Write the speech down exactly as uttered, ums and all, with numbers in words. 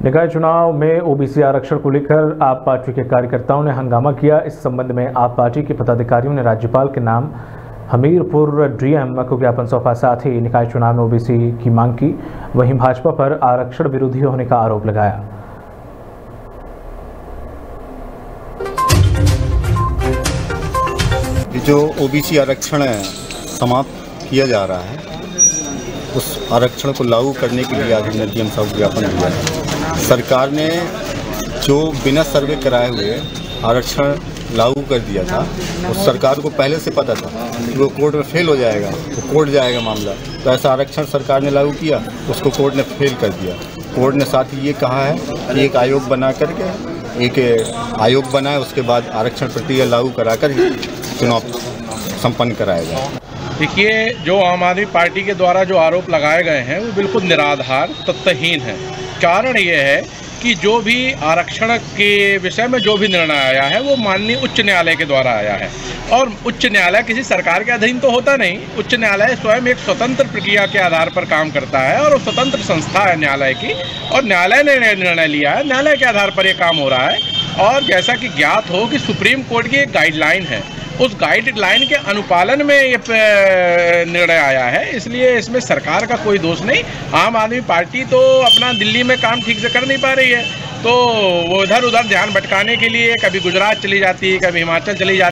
निकाय चुनाव में ओबीसी आरक्षण को लेकर आप पार्टी के कार्यकर्ताओं ने हंगामा किया। इस संबंध में आप पार्टी के पदाधिकारियों ने राज्यपाल के नाम हमीरपुर डीएम को ज्ञापन सौंपा। साथ ही निकाय चुनाव में ओबीसी की मांग की, वहीं भाजपा पर आरक्षण विरोधी होने का आरोप लगाया। जो ओबीसी आरक्षण समाप्त किया जा रहा है, उस आरक्षण को लागू करने के लिए आज हमने डीएम साहब को ज्ञापन दिया है। सरकार ने जो बिना सर्वे कराए हुए आरक्षण लागू कर दिया था, उस सरकार को पहले से पता था कि वो कोर्ट में फेल हो जाएगा, वो कोर्ट जाएगा मामला। तो ऐसा आरक्षण सरकार ने लागू किया, उसको कोर्ट ने फेल कर दिया। कोर्ट ने साथ ही ये कहा है कि एक आयोग बना करके एक आयोग बनाए, उसके बाद आरक्षण प्रक्रिया लागू करा कर चुनाव संपन्न कराया जाए। देखिए, जो आम आदमी पार्टी के द्वारा जो आरोप लगाए गए हैं वो बिल्कुल निराधार तथ्यहीन है। कारण ये है कि जो भी आरक्षण के विषय में जो भी निर्णय आया है वो माननीय उच्च न्यायालय के द्वारा आया है, और उच्च न्यायालय किसी सरकार के अधीन तो होता नहीं। उच्च न्यायालय स्वयं एक स्वतंत्र प्रक्रिया के आधार पर काम करता है और स्वतंत्र संस्था है न्यायालय की, और न्यायालय ने निर्णय लिया है, न्यायालय के आधार पर ये काम हो रहा है। और जैसा कि ज्ञात हो कि सुप्रीम कोर्ट की एक गाइडलाइन है, उस गाइडलाइन के अनुपालन में ये निर्णय आया है, इसलिए इसमें सरकार का कोई दोष नहीं। आम आदमी पार्टी तो अपना दिल्ली में काम ठीक से कर नहीं पा रही है, तो वो इधर उधर ध्यान भटकाने के लिए कभी गुजरात चली जाती है, कभी हिमाचल चली जाती है।